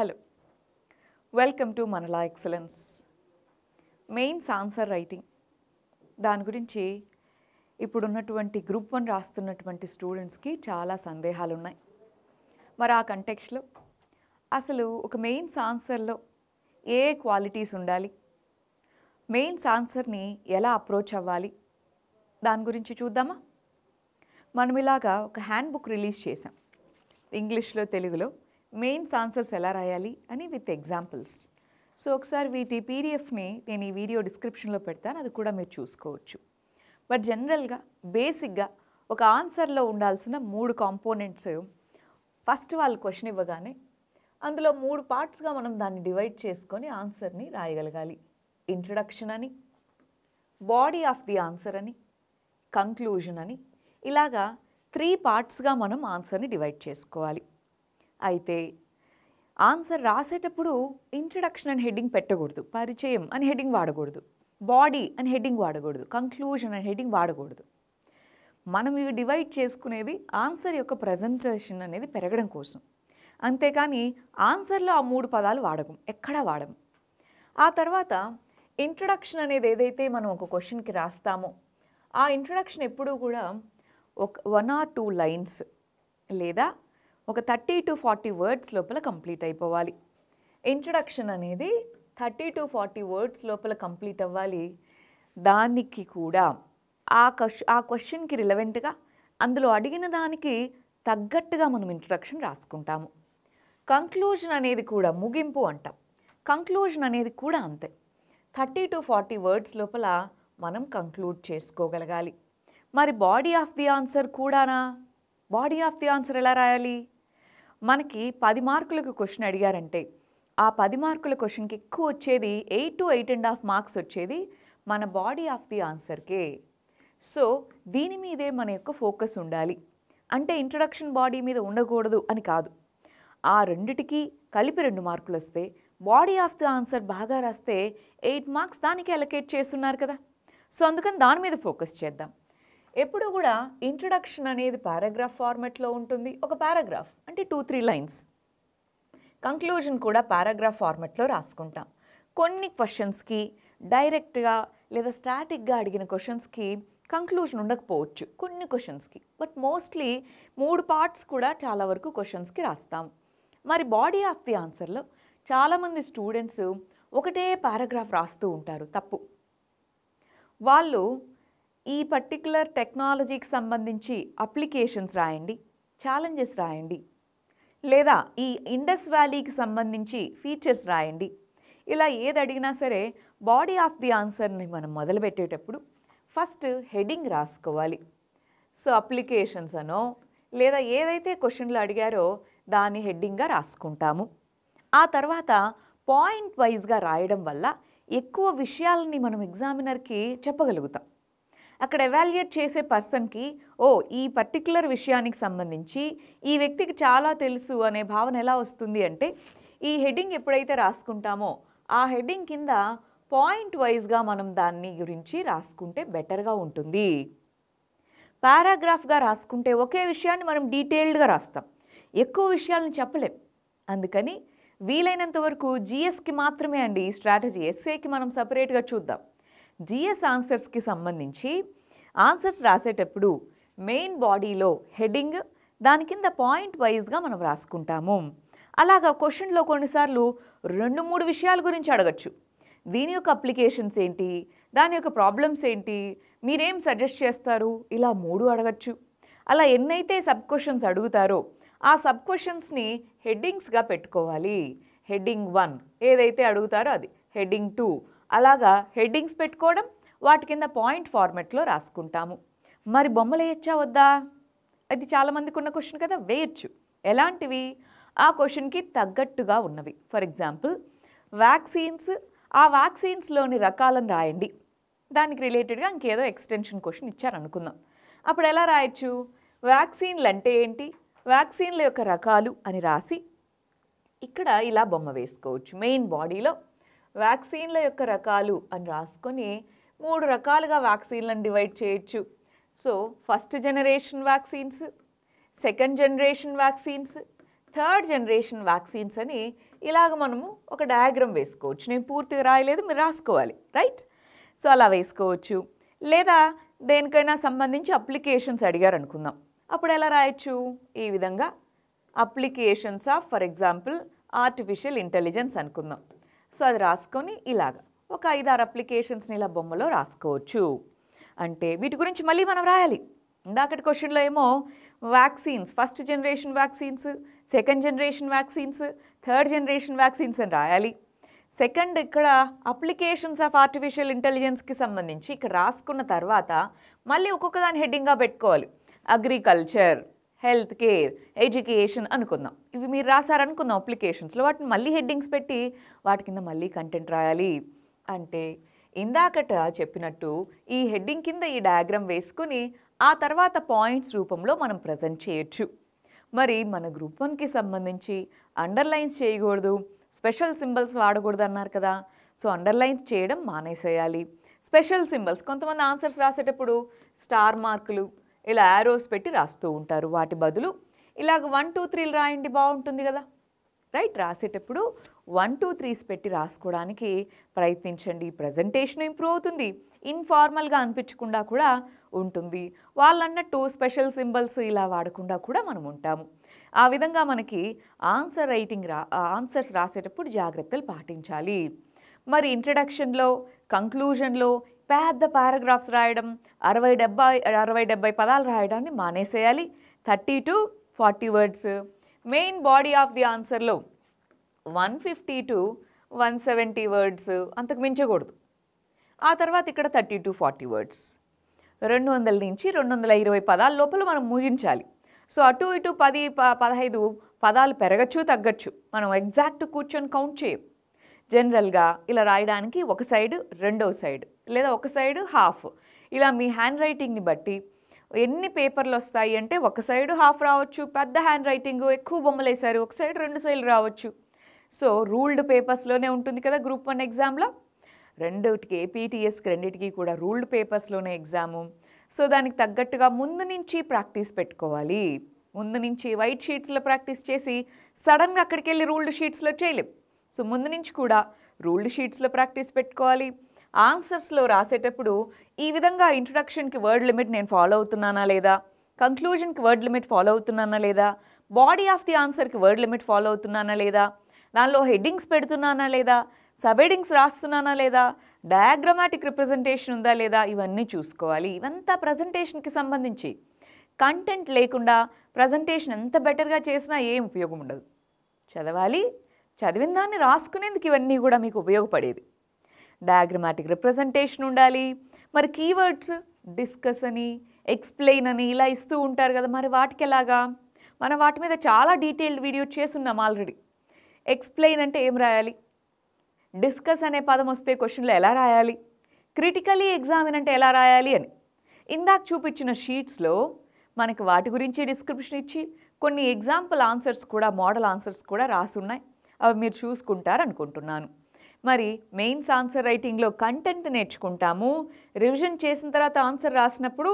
Hello, welcome to Manala Excellence. Mains answer writing. దాని గురించి ఇప్పుడు ఉన్నటువంటి గ్రూప్ 1 రాస్తున్నటువంటి స్టూడెంట్స్కి చాలా సందేహాలు ఉన్నాయి. మరి ఆ కంటెక్స్ట్లో అసలు ఒక మెయిన్స్ ఆన్సర్లో ఏ క్వాలిటీస్ ఉండాలి, మెయిన్స్ ఆన్సర్ని ఎలా అప్రోచ్ అవ్వాలి, దాని గురించి చూద్దామా? మనం ఇలాగా ఒక హ్యాండ్ బుక్ రిలీజ్ చేసాం. ఇంగ్లీష్లో తెలుగులో మెయిన్స్ ఆన్సర్స్ ఎలా రాయాలి అని విత్ ఎగ్జాంపుల్స్. సో ఒకసారి వీటి పీడిఎఫ్ని నేను ఈ వీడియో డిస్క్రిప్షన్లో పెడతాను, అది కూడా మీరు చూసుకోవచ్చు. బట్ జనరల్గా బేసిక్గా ఒక ఆన్సర్లో ఉండాల్సిన 3 కాంపోనెంట్స్, ఫస్ట్ వాళ్ళు క్వశ్చన్ ఇవ్వగానే అందులో 3 పార్ట్స్గా మనం దాన్ని డివైడ్ చేసుకొని ఆన్సర్ని రాయగలగాలి. ఇంట్రడక్షన్ అని, బాడీ ఆఫ్ ది ఆన్సర్ అని, కంక్లూజన్ అని, ఇలాగా 3 పార్ట్స్గా మనం ఆన్సర్ని డివైడ్ చేసుకోవాలి. అయితే ఆన్సర్ రాసేటప్పుడు ఇంట్రడక్షన్ అని హెడ్డింగ్ పెట్టకూడదు, పరిచయం అని హెడ్డింగ్ వాడకూడదు, బాడీ అని హెడ్డింగ్ వాడకూడదు, కంక్లూజన్ అని హెడ్డింగ్ వాడకూడదు. మనం ఇవి డివైడ్ చేసుకునేది ఆన్సర్ యొక్క ప్రజెంటేషన్ అనేది పెరగడం కోసం, అంతేకాని ఆన్సర్లో ఆ 3 పదాలు వాడకం, ఎక్కడా వాడము. ఆ తర్వాత ఇంట్రడక్షన్ అనేది ఏదైతే మనం ఒక క్వశ్చన్కి రాస్తామో ఆ ఇంట్రడక్షన్ ఎప్పుడూ కూడా ఒక 1 or 2 లైన్స్ లేదా ఒక 30 to 40 వర్డ్స్ లోపల కంప్లీట్ అయిపోవాలి. ఇంట్రడక్షన్ అనేది 30 to 40 వర్డ్స్ లోపల కంప్లీట్ అవ్వాలి. దానికి కూడా ఆ క్వశ్చన్కి రిలవెంట్గా అందులో అడిగిన దానికి తగ్గట్టుగా మనం ఇంట్రడక్షన్ రాసుకుంటాము. కంక్లూజన్ అనేది కూడా ముగింపు అంటాం, కంక్లూజన్ అనేది కూడా అంతే. 30 to 40 వర్డ్స్ లోపల మనం కంక్లూడ్ చేసుకోగలగాలి. మరి బాడీ ఆఫ్ ది ఆన్సర్ కూడానా? బాడీ ఆఫ్ ది ఆన్సర్ ఎలా రాయాలి? మనకి 10 మార్కులకు క్వశ్చన్ అడిగారంటే ఆ 10 మార్కుల క్వశ్చన్కి ఎక్కువ వచ్చేది 8 to 8.5 మార్క్స్ వచ్చేది మన బాడీ ఆఫ్ ది ఆన్సర్కే. సో దీని మీదే మన యొక్క ఫోకస్ ఉండాలి. అంటే ఇంట్రడక్షన్ బాడీ మీద ఉండకూడదు అని కాదు, ఆ రెండిటికి కలిపి 2 మార్కులు వస్తే బాడీ ఆఫ్ ది ఆన్సర్ బాగా రాస్తే 8 మార్క్స్ దానికి అలొకేట్ చేస్తున్నారు కదా, సో అందుకని దాని మీద ఫోకస్ చేద్దాం. ఎప్పుడు కూడా ఇంట్రడక్షన్ అనేది పారాగ్రాఫ్ ఫార్మాట్లో ఉంటుంది, ఒక పారాగ్రాఫ్ అంటే 2-3 లైన్స్. కంక్లూజన్ కూడా పారాగ్రాఫ్ ఫార్మాట్లో రాసుకుంటాం. కొన్ని క్వశ్చన్స్కి డైరెక్ట్గా లేదా స్టాటిక్గా అడిగిన క్వశ్చన్స్కి కంక్లూజన్ ఉండకపోవచ్చు, కొన్ని క్వశ్చన్స్కి. బట్ మోస్ట్లీ 3 పార్ట్స్ కూడా చాలా వరకు క్వశ్చన్స్కి రాస్తాము. మరి బాడీ ఆఫ్ ది ఆన్సర్లో చాలామంది స్టూడెంట్స్ ఒకటే పారాగ్రాఫ్ రాస్తూ ఉంటారు, తప్పు. వాళ్ళు ఈ పర్టికులర్ టెక్నాలజీకి సంబంధించి అప్లికేషన్స్ రాయండి, ఛాలెంజెస్ రాయండి, లేదా ఈ ఇండస్ వ్యాలీకి సంబంధించి ఫీచర్స్ రాయండి, ఇలా ఏది అడిగినా సరే బాడీ ఆఫ్ ది ఆన్సర్ని మనం మొదలుపెట్టేటప్పుడు ఫస్ట్ హెడ్డింగ్ రాసుకోవాలి. సో అప్లికేషన్స్ అనో లేదా ఏదైతే క్వశ్చన్లు అడిగారో దాన్ని హెడ్డింగ్గా రాసుకుంటాము. ఆ తర్వాత పాయింట్ వైజ్గా రాయడం వల్ల ఎక్కువ విషయాలని మనం ఎగ్జామినర్కి చెప్పగలుగుతాం. అక్కడ ఎవాల్యుయేట్ చేసే పర్సన్కి ఈ పర్టిక్యులర్ విషయానికి సంబంధించి ఈ వ్యక్తికి చాలా తెలుసు అనే భావన ఎలా వస్తుంది అంటే, ఈ హెడ్డింగ్ ఎప్పుడైతే రాసుకుంటామో ఆ హెడ్డింగ్ కింద పాయింట్ వైజ్గా మనం దాన్ని గురించి రాసుకుంటే బెటర్గా ఉంటుంది. పారాగ్రాఫ్గా రాసుకుంటే ఒకే విషయాన్ని మనం డీటెయిల్డ్గా రాస్తాం, ఎక్కువ విషయాలను చెప్పలేం. అందుకని వీలైనంత వరకు జిఎస్కి మాత్రమే అండి ఈ స్ట్రాటజీ. ఎస్ఏకి మనం సపరేట్గా చూద్దాం. జిఎస్ ఆన్సర్స్కి సంబంధించి ఆన్సర్స్ రాసేటప్పుడు మెయిన్ బాడీలో హెడ్డింగ్, దాని కింద పాయింట్ వైజ్గా మనం రాసుకుంటాము. అలాగా క్వశ్చన్లో కొన్నిసార్లు 2-3 విషయాల గురించి అడగచ్చు. దీని యొక్క అప్లికేషన్స్ ఏంటి, దాని యొక్క ప్రాబ్లమ్స్ ఏంటి, మీరేం సజెస్ట్ చేస్తారు, ఇలా 3 అడగచ్చు. అలా ఎన్నైతే సబ్ క్వశ్చన్స్ అడుగుతారో ఆ సబ్ క్వశ్చన్స్ని హెడ్డింగ్స్గా పెట్టుకోవాలి. హెడ్డింగ్ 1 ఏదైతే అడుగుతారో అది, హెడ్డింగ్ 2 అలాగా హెడ్డింగ్స్ పెట్టుకోవడం, వాటి కింద పాయింట్ ఫార్మాట్లో రాసుకుంటాము. మరి బొమ్మలు వేయచ్చా వద్దా? అది చాలామందికి ఉన్న క్వశ్చన్ కదా, వేయచ్చు. ఎలాంటివి? ఆ క్వశ్చన్కి తగ్గట్టుగా ఉన్నవి. ఫర్ ఎగ్జాంపుల్ వ్యాక్సిన్స్, ఆ వ్యాక్సిన్స్లోని రకాలను రాయండి, దానికి రిలేటెడ్గా ఇంకేదో ఎక్స్టెన్షన్ క్వశ్చన్ ఇచ్చారనుకుందాం. అప్పుడు ఎలా రాయొచ్చు? వ్యాక్సిన్లు అంటే ఏంటి, వ్యాక్సిన్ల యొక్క రకాలు అని రాసి ఇక్కడ ఇలా బొమ్మ వేసుకోవచ్చు. మెయిన్ బాడీలో వ్యాక్సిన్ల యొక్క రకాలు అని రాసుకొని 3 రకాలుగా వ్యాక్సిన్లను డివైడ్ చేయొచ్చు. So first generation vaccines, second generation vaccines, third generation vaccines అని ఇలాగ మనము ఒక డయాగ్రామ్ వేసుకోవచ్చు. నేను పూర్తిగా రాయలేదు, మీరు రాసుకోవాలి, రైట్. సో అలా వేసుకోవచ్చు. లేదా దేనికైనా సంబంధించి అప్లికేషన్స్ అడిగారు అనుకుందాం, అప్పుడు ఎలా రాయొచ్చు, ఈ విధంగా applications of for example artificial intelligence అనుకుందాం. సో అది రాసుకొని ఇలాగ ఒక 5-6 అప్లికేషన్స్ని ఇలా బొమ్మలో రాసుకోవచ్చు. అంటే వీటి గురించి మళ్ళీ మనం రాయాలి. ఇందాకటి క్వశ్చన్లో ఏమో vaccines, first generation vaccines, second generation vaccines, third generation vaccines అని రాయాలి. సెకండ్ ఇక్కడ అప్లికేషన్స్ ఆఫ్ ఆర్టిఫిషియల్ ఇంటెలిజెన్స్కి సంబంధించి ఇక్కడ రాసుకున్న తర్వాత మళ్ళీ ఒక్కొక్క దాని హెడ్డింగ్గా పెట్టుకోవాలి. అగ్రికల్చర్, హెల్త్ కేర్, ఎడ్యుకేషన్ అనుకుందాం. ఇవి మీరు రాసారనుకుందాం అప్లికేషన్స్లో, వాటిని మళ్ళీ హెడ్డింగ్స్ పెట్టి వాటి కింద మళ్ళీ కంటెంట్ రాయాలి. అంటే ఇందాకట చెప్పినట్టు ఈ హెడ్డింగ్ కింద ఈ డయాగ్రామ్ వేసుకుని ఆ తర్వాత పాయింట్స్ రూపంలో మనం ప్రజెంట్ చేయొచ్చు. మరి మన గ్రూప్ 1కి సంబంధించి అండర్లైన్స్ చేయకూడదు, స్పెషల్ సింబల్స్ వాడకూడదు అన్నారు కదా. సో అండర్లైన్స్ చేయడం మానేసేయాలి. స్పెషల్ సింబల్స్ కొంతమంది ఆన్సర్స్ రాసేటప్పుడు స్టార్ మార్కులు ఇలా యారోస్ పెట్టి రాస్తూ ఉంటారు, వాటి బదులు ఇలాగ 1, 2, 3 రాయండి, బాగుంటుంది కదా, రైట్. రాసేటప్పుడు 1, 2, 3s పెట్టి రాసుకోవడానికి ప్రయత్నించండి. ప్రజెంటేషన్ ఇంప్రూవ్ అవుతుంది, ఇన్ఫార్మల్గా అనిపించకుండా కూడా ఉంటుంది. వాళ్ళన్నట్టు స్పెషల్ సింబల్స్ ఇలా వాడకుండా కూడా మనం ఉంటాము. ఆ విధంగా మనకి ఆన్సర్స్ రాసేటప్పుడు జాగ్రత్తలు పాటించాలి. మరి ఇంట్రడక్షన్లో, కంక్లూజన్లో పెద్ద పారాగ్రాఫ్స్ రాయడం, 60-70 పదాలు రాయడాన్ని మానేసేయాలి. 30 to 40 words. Main body of the ఆన్సర్లో 150 to 170 వర్డ్స్, అంతకు మించకూడదు. ఆ తర్వాత ఇక్కడ 30 to 40 వర్డ్స్, 200 నుంచి 220 పదాల లోపల మనం ముగించాలి. సో అటు ఇటు 10-15 పదాలు పెరగచ్చు, తగ్గచ్చు, మనం ఎగ్జాక్ట్ కూర్చొని కౌంట్ చేయం. జనరల్గా ఇలా రాయడానికి ఒక సైడ్, రెండో సైడ్, లేదా ఒక సైడ్ హాఫ్, ఇలా మీ హ్యాండ్ రైటింగ్ని బట్టి ఎన్ని పేపర్లు వస్తాయి అంటే ఒక సైడ్ హాఫ్ రావచ్చు, పెద్ద హ్యాండ్ రైటింగ్ ఎక్కువ బొమ్మలు వేశారు, ఒక సైడ్ 2 సైడ్లు రావచ్చు. సో రూల్డ్ పేపర్స్లోనే ఉంటుంది కదా గ్రూప్ 1 ఎగ్జామ్లో, రెండుకి ఏపీటీఎస్కి రెండింటికి కూడా రూల్డ్ పేపర్స్లోనే ఎగ్జాము. సో దానికి తగ్గట్టుగా ముందు నుంచి ప్రాక్టీస్ పెట్టుకోవాలి. ముందు నుంచి వైట్ షీట్స్లో ప్రాక్టీస్ చేసి సడన్గా అక్కడికి వెళ్ళి రూల్డ్ షీట్స్లో చేయలేం. సో ముందు నుంచి కూడా రూల్డ్ షీట్స్లో ప్రాక్టీస్ పెట్టుకోవాలి. ఆన్సర్స్లో రాసేటప్పుడు ఈ విధంగా ఇంట్రొడక్షన్కి వర్డ్ లిమిట్ నేను ఫాలో అవుతున్నానా లేదా, కంక్లూజన్కి వర్డ్ లిమిట్ ఫాలో అవుతున్నానా లేదా, బాడీ ఆఫ్ ది ఆన్సర్కి వర్డ్ లిమిట్ ఫాలో అవుతున్నానా లేదా, దానిలో హెడ్డింగ్స్ పెడుతున్నానా లేదా, సబ్ హెడ్డింగ్స్ రాస్తున్నానా లేదా, డయాగ్రమాటిక్ రిప్రజెంటేషన్ ఉందా లేదా, ఇవన్నీ చూసుకోవాలి. ఇవంతా ప్రజెంటేషన్కి సంబంధించి. కంటెంట్ లేకుండా ప్రజెంటేషన్ ఎంత బెటర్గా చేసినా ఏం ఉపయోగం ఉండదు. చదవాలి, చదివిన దాన్ని రాసుకునేందుకు ఇవన్నీ కూడా మీకు ఉపయోగపడేది. డయాగ్రమాటిక్ రిప్రజెంటేషన్ ఉండాలి. మరి కీవర్డ్స్ డిస్కస్ అని, ఎక్స్ప్లెయిన్ అని ఇలా ఇస్తూ ఉంటారు కదా, మరి వాటికి ఎలాగా, మనం వాటి మీద చాలా డీటెయిల్డ్ వీడియో చేస్తున్నాం ఆల్రెడీ. ఎక్స్ప్లెయిన్ అంటే ఏం రాయాలి, డిస్కస్ అనే పదం వస్తే క్వశ్చన్లో ఎలా రాయాలి, క్రిటికలీ ఎగ్జామిన్ అంటే ఎలా రాయాలి అని ఇందాక చూపించిన షీట్స్లో మనకి వాటి గురించి డిస్క్రిప్షన్ ఇచ్చి కొన్ని ఎగ్జాంపుల్ ఆన్సర్స్ కూడా, మోడల్ ఆన్సర్స్ కూడా రాసున్నాయి, అవి మీరు చూసుకుంటారు అనుకుంటున్నాను. మరి మెయిన్స్ ఆన్సర్ రైటింగ్లో కంటెంట్ నేర్చుకుంటాము. రివిజన్ చేసిన తర్వాత ఆన్సర్ రాసినప్పుడు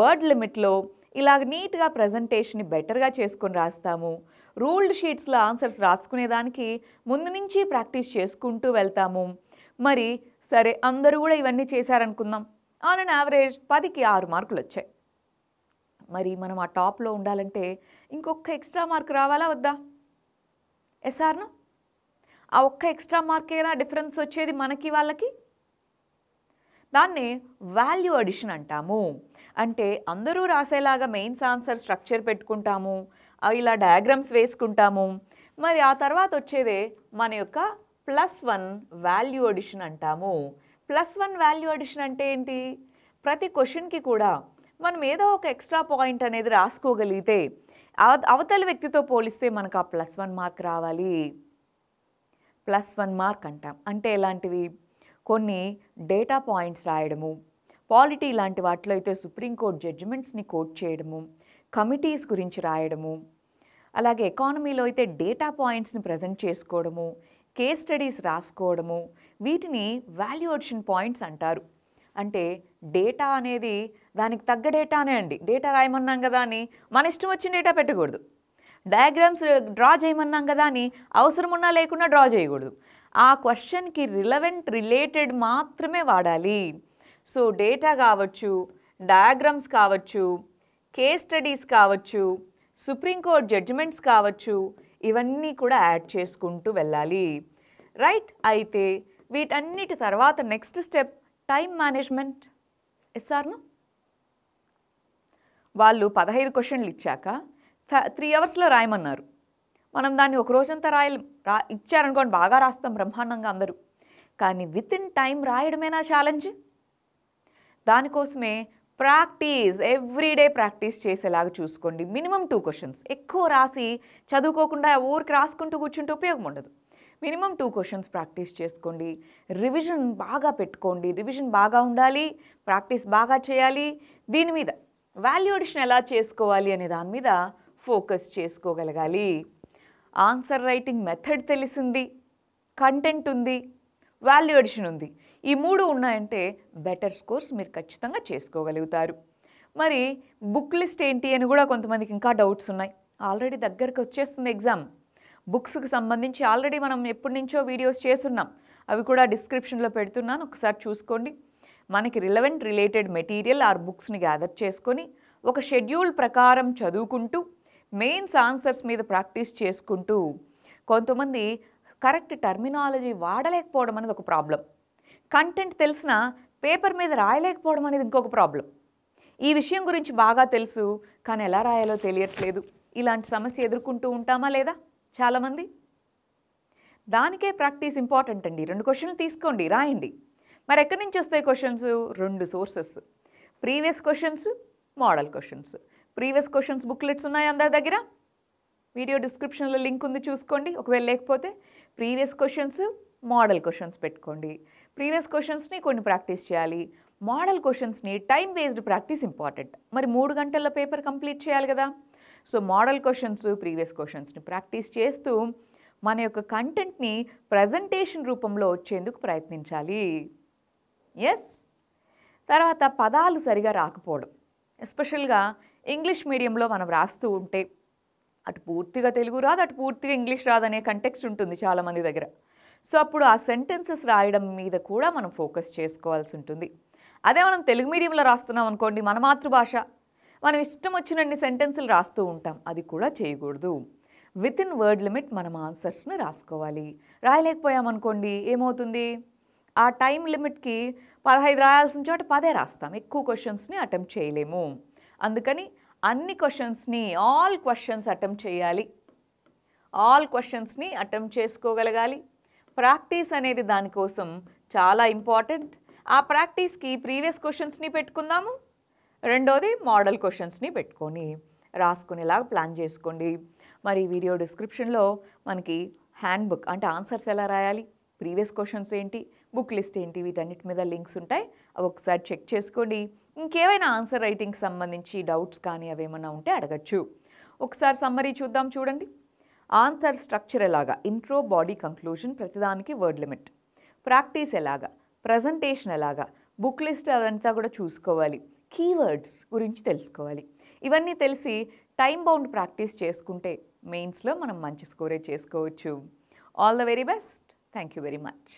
వర్డ్ లిమిట్లో ఇలాగ నీట్గా ప్రజెంటేషన్ని బెటర్గా చేసుకొని రాస్తాము. రూల్డ్ షీట్స్లో ఆన్సర్స్ రాసుకునేదానికి ముందు నుంచి ప్రాక్టీస్ చేసుకుంటూ వెళ్తాము. మరి సరే అందరూ కూడా ఇవన్నీ చేశారనుకుందాం, ఆన్ అండ్ యావరేజ్ 10కి 6 మార్కులు వచ్చాయి. మరి మనం ఆ టాప్లో ఉండాలంటే ఇంకొక ఎక్స్ట్రా మార్క్ రావాలా వద్దా, ఎస్ఆర్ను? ఆ ఒక్క ఎక్స్ట్రా మార్కేనా డిఫరెన్స్ వచ్చేది మనకి వాళ్ళకి? దాన్ని వాల్యూ అడిషన్ అంటాము. అంటే అందరూ రాసేలాగా మెయిన్స్ ఆన్సర్ స్ట్రక్చర్ పెట్టుకుంటాము, ఇలా డయాగ్రామ్స్ వేసుకుంటాము. మరి ఆ తర్వాత వచ్చేదే మన యొక్క +1 వాల్యూ అడిషన్ అంటాము. +1 వాల్యూ అడిషన్ అంటే ఏంటి, ప్రతి క్వశ్చన్కి కూడా మనం ఏదో ఒక ఎక్స్ట్రా పాయింట్ అనేది రాసుకోగలిగితే అవతలి వ్యక్తితో పోలిస్తే మనకు ఆ +1 మార్క్ రావాలి. +1 మార్క్ అంటాం. అంటే ఎలాంటివి, కొన్ని డేటా పాయింట్స్ రాయడము, పాలిటీ లాంటి వాటిలో అయితే సుప్రీంకోర్టు జడ్జిమెంట్స్ని కోట్ చేయడము, కమిటీస్ గురించి రాయడము, అలాగే ఎకానమీలో అయితే డేటా పాయింట్స్ని ప్రజెంట్ చేసుకోవడము, కేస్ స్టడీస్ రాసుకోవడము, వీటిని వాల్యూ అడిషన్ పాయింట్స్ అంటారు. అంటే డేటా అనేది దానికి తగ్గ డేటానే అండి. డేటా రాయమన్నాం కదా అని మన ఇష్టం వచ్చిన డేటా పెట్టకూడదు. diagrams draw చేయమన్నాం కదా అని అవసరం ఉన్నా లేకున్నా డ్రా చేయకూడదు. ఆ క్వశ్చన్ కి రిలెవెంట్ రిలేటెడ్ మాత్రమే వాడాలి. సో డేటా కావచ్చు, డయాగ్రమ్స్ కావచ్చు, కేస్ స్టడీస్ కావచ్చు, సుప్రీంకోర్టు జడ్జిమెంట్స్ కావచ్చు, ఇవన్నీ కూడా యాడ్ చేసుకుంటూ వెళ్ళాలి. రైట్, అయితే వీటన్నిటి తర్వాత నెక్స్ట్ స్టెప్ టైం మేనేజ్మెంట్. ఎస్ఆర్ను వాళ్ళు 15 క్వశ్చన్లు ఇచ్చాక 3 అవర్స్లో రాయమన్నారు. మనం దాన్ని ఒక రోజంతా ఇచ్చారనుకోండి, బాగా రాస్తాం బ్రహ్మాండంగా అందరూ. కానీ విత్ ఇన్ టైం రాయడమేనా ఛాలెంజ్? దానికోసమే ప్రాక్టీస్, ఎవ్రీడే ప్రాక్టీస్ చేసేలాగా చూసుకోండి. Minimum 2 questions. ఎక్కువ రాసి చదువుకోకుండా ఊరికి రాసుకుంటూ కూర్చుంటే ఉపయోగం ఉండదు. మినిమం 2 క్వశ్చన్స్ ప్రాక్టీస్ చేసుకోండి. రివిజన్ బాగా పెట్టుకోండి. రివిజన్ బాగా ఉండాలి, ప్రాక్టీస్ బాగా చేయాలి. దీని మీద వాల్యూ అడిషన్ ఎలా చేసుకోవాలి అనే దాని మీద ఫోకస్ చేసుకోగలగాలి. ఆన్సర్ రైటింగ్ మెథడ్ తెలిసింది, కంటెంట్ ఉంది, వాల్యూ అడిషన్ ఉంది. ఈ 3 ఉన్నాయంటే బెటర్ స్కోర్స్ మీరు ఖచ్చితంగా చేసుకోగలుగుతారు. మరి బుక్ లిస్ట్ ఏంటి అని కూడా కొంతమందికి ఇంకా డౌట్స్ ఉన్నాయి. ఆల్రెడీ దగ్గరకు వచ్చేస్తుంది ఎగ్జామ్. బుక్స్కి సంబంధించి ఆల్రెడీ మనం ఎప్పటి నుంచో వీడియోస్ చేస్తున్నాం, అవి కూడా డిస్క్రిప్షన్లో పెడుతున్నాను, ఒకసారి చూసుకోండి. మనకి రిలవెంట్ రిలేటెడ్ మెటీరియల్ ఆర్ బుక్స్ని గ్యాదర్ చేసుకొని ఒక షెడ్యూల్ ప్రకారం చదువుకుంటూ మెయిన్స్ ఆన్సర్స్ మీద ప్రాక్టీస్ చేసుకుంటూ. కొంతమంది కరెక్ట్ టర్మినాలజీ వాడలేకపోవడం అనేది ఒక ప్రాబ్లం, కంటెంట్ తెలిసిన పేపర్ మీద రాయలేకపోవడం అనేది ఇంకొక ప్రాబ్లం. ఈ విషయం గురించి బాగా తెలుసు కానీ ఎలా రాయాలో తెలియట్లేదు. ఇలాంటి సమస్య ఎదుర్కొంటూ ఉంటామా లేదా చాలామంది? దానికే ప్రాక్టీస్ ఇంపార్టెంట్ అండి. 2 క్వశ్చన్లు తీసుకోండి, రాయండి. మరి ఎక్కడి నుంచి వస్తాయి questions? 2 sources. Previous questions, model questions. Previous questions booklets ఉన్నాయి అందరి దగ్గర, వీడియో డిస్క్రిప్షన్లో లింక్ ఉంది, చూసుకోండి. ఒకవేళ లేకపోతే ప్రీవియస్ క్వశ్చన్స్, మోడల్ క్వశ్చన్స్ పెట్టుకోండి. ప్రీవియస్ క్వశ్చన్స్ని కొన్ని ప్రాక్టీస్ చేయాలి, మోడల్ క్వశ్చన్స్ని టైం బేస్డ్ ప్రాక్టీస్ ఇంపార్టెంట్. మరి 3 గంటల్లో పేపర్ కంప్లీట్ చేయాలి కదా. సో మోడల్ క్వశ్చన్స్, ప్రీవియస్ క్వశ్చన్స్ని ప్రాక్టీస్ చేస్తూ మన యొక్క కంటెంట్ని ప్రజెంటేషన్ రూపంలో వచ్చేందుకు ప్రయత్నించాలి. ఎస్, తర్వాత పదాలు సరిగా రాకపోవడం, ఎస్పెషల్గా ఇంగ్లీష్ మీడియంలో మనం రాస్తూ ఉంటే అటు పూర్తిగా తెలుగు రాదు, అటు పూర్తిగా ఇంగ్లీష్ రాదనే కంటెక్స్ట్ ఉంటుంది చాలామంది దగ్గర. సో అప్పుడు ఆ సెంటెన్సెస్ రాయడం మీద కూడా మనం ఫోకస్ చేసుకోవాల్సి ఉంటుంది. అదే మనం తెలుగు మీడియంలో రాస్తున్నాం అనుకోండి, మన మాతృభాష, మనం ఇష్టం వచ్చినన్ని సెంటెన్సులు రాస్తూ ఉంటాం, అది కూడా చేయకూడదు. విత్ ఇన్ వర్డ్ లిమిట్ మనం ఆన్సర్స్ని రాసుకోవాలి. రాయలేకపోయామనుకోండి ఏమవుతుంది? ఆ టైం లిమిట్కి 15 రాయాల్సిన చోట 10 రాస్తాం, ఎక్కువ క్వశ్చన్స్ని అటెంప్ట్ చేయలేము. అందుకని అన్ని క్వశ్చన్స్ని, ఆల్ క్వశ్చన్స్ అటెంప్ట్ చేయాలి, ఆల్ క్వశ్చన్స్ని అటెంప్ట్ చేసుకోగలగాలి. ప్రాక్టీస్ అనేది దానికోసం చాలా ఇంపార్టెంట్. ఆ ప్రాక్టీస్కి ప్రీవియస్ క్వశ్చన్స్ని పెట్టుకుందాము, 2వది మోడల్ క్వశ్చన్స్ని పెట్టుకొని రాసుకునేలాగా ప్లాన్ చేసుకోండి. మరి వీడియో డిస్క్రిప్షన్లో మనకి హ్యాండ్ బుక్ అంటే ఆన్సర్స్ ఎలా రాయాలి, ప్రీవియస్ క్వశ్చన్స్ ఏంటి, బుక్ లిస్ట్ ఏంటి, వీటన్నిటి మీద లింక్స్ ఉంటాయి, అవి ఒకసారి చెక్ చేసుకోండి. ఇంకేమైనా ఆన్సర్ రైటింగ్కి సంబంధించి డౌట్స్ కానీ అవేమన్నా ఉంటే అడగచ్చు. ఒకసారి సమ్మరీ చూద్దాం, చూడండి. ఆన్సర్ స్ట్రక్చర్ ఎలాగా? ఇంట్రో, బాడీ, కంక్లూజన్, ప్రతిదానికి వర్డ్ లిమిట్. ప్రాక్టీస్ ఎలాగా? ప్రజెంటేషన్ ఎలాగా? బుక్ లిస్ట్ అదంతా కూడా చూసుకోవాలి. కీవర్డ్స్ గురించి తెలుసుకోవాలి. ఇవన్నీ తెలిసి టైం బౌండ్ ప్రాక్టీస్ చేసుకుంటే మెయిన్స్లో మనం మంచి స్కోరే చేసుకోవచ్చు. All the very best. Thank you very much.